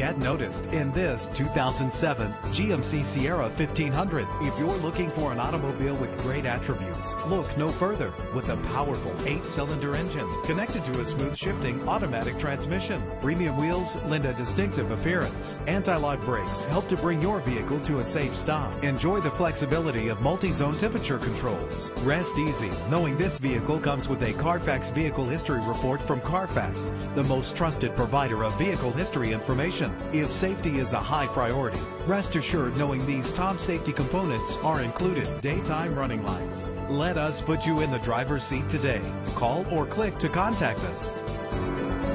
get noticed in this 2007 GMC Sierra 1500. If you're looking for an automobile with great attributes, look no further. With a powerful 8-cylinder engine connected to a smooth shifting automatic transmission, premium wheels lend a distinctive appearance. Anti-lock brakes help to bring your vehicle to a safe stop. Enjoy the flexibility of multi-zone temperature controls. Rest easy knowing this vehicle comes with a Carfax Vehicle History Report from Carfax, the most trusted provider of vehicle history information. If safety is a high priority, rest assured knowing these top safety components are included. Daytime running lights. Let us put you in the driver's seat today. Call or click to contact us.